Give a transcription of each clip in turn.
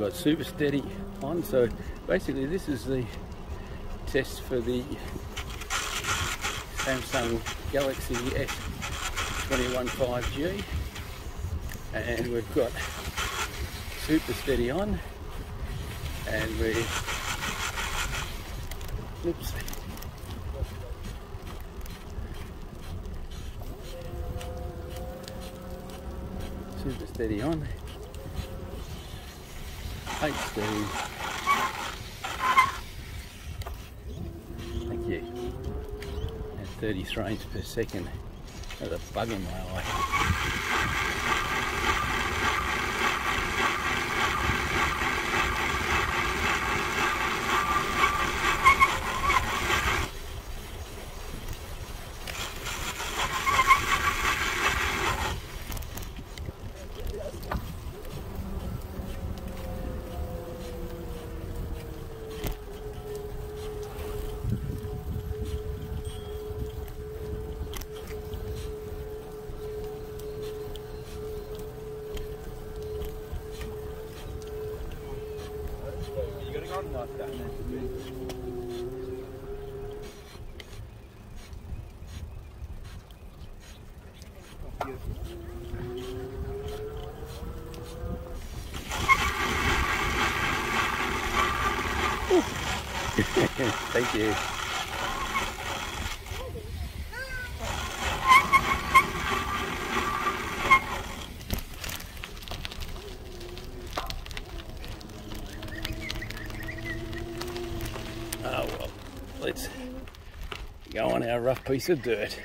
got super steady on. So basically this is the test for the Samsung Galaxy S21 5G, and we've got super steady on, and we're super steady on, 8 steady. Thank you. And 30 frames per second. That's a bug in my eye. Thank you. Oh well, let's go on our rough piece of dirt.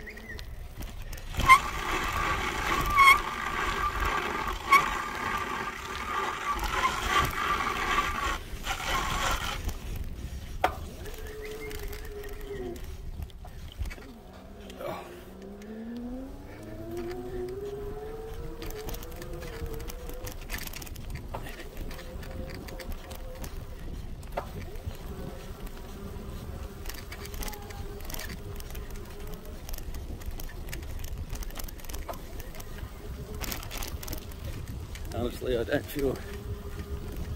Honestly, I don't feel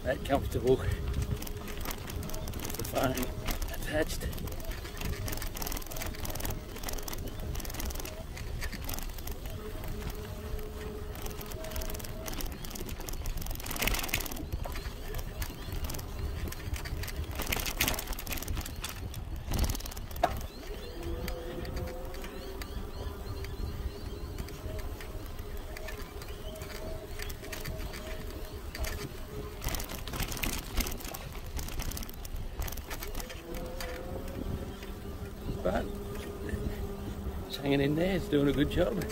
that comfortable with the phone attached. But it's hanging in there, it's doing a good job.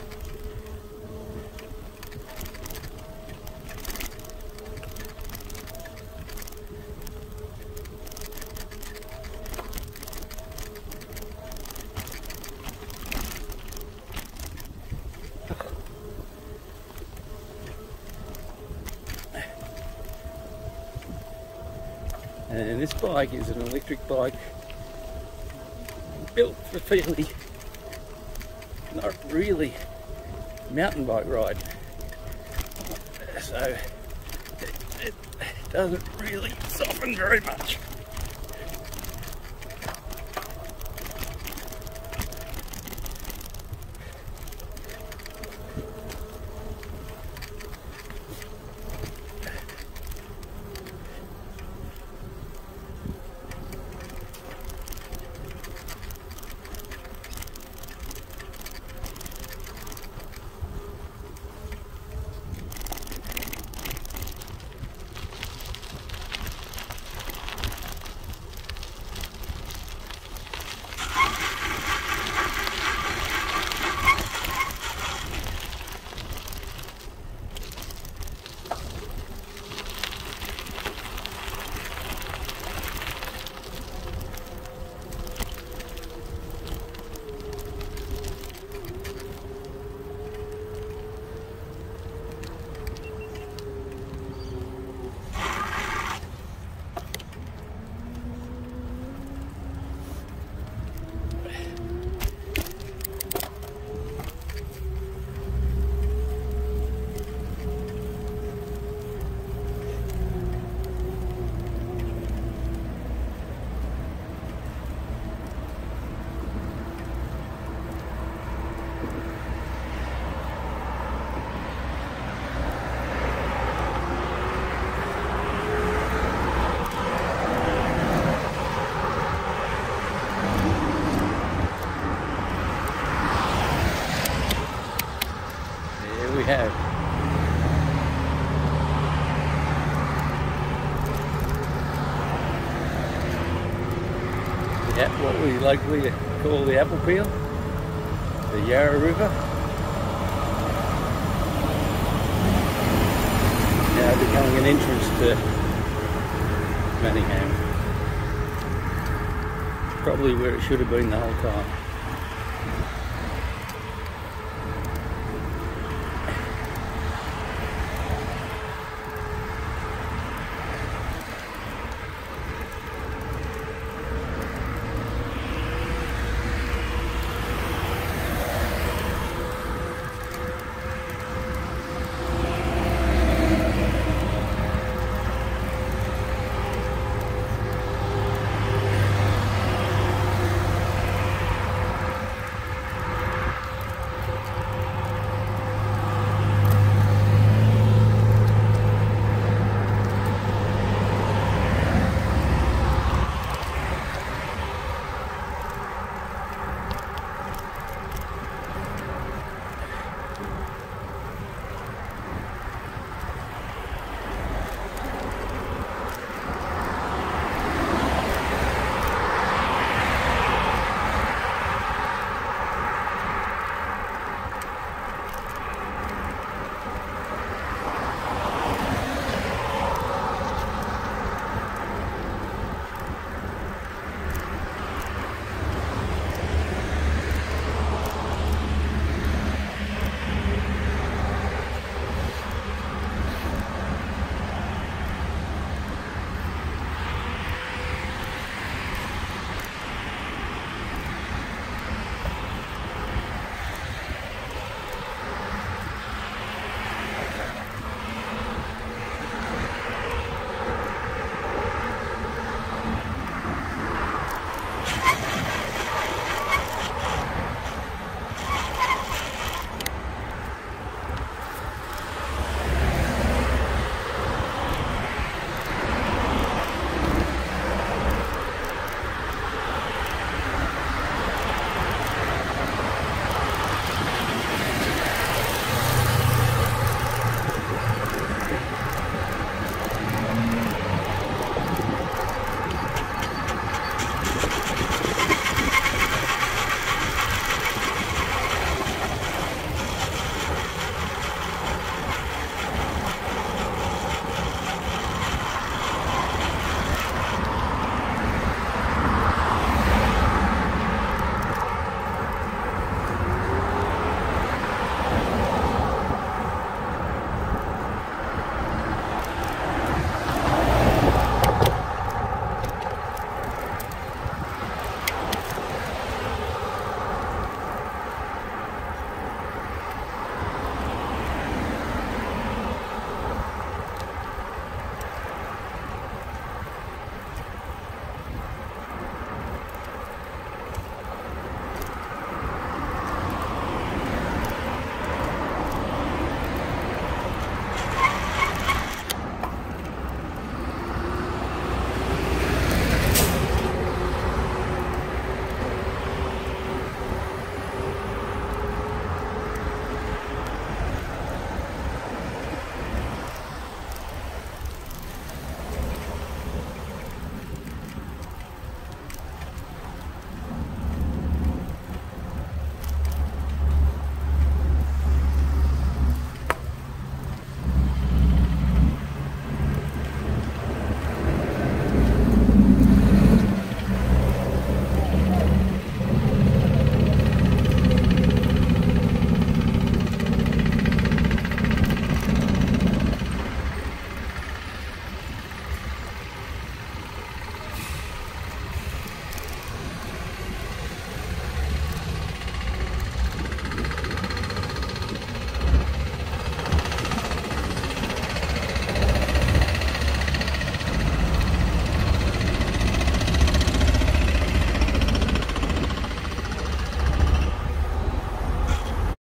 And this bike is an electric bike, built for fairly, not really mountain bike ride, so it doesn't really soften very much. have. Yeah, what we locally call the Apple Peel, the Yarra River. Now becoming an entrance to Manningham. Probably where it should have been the whole time.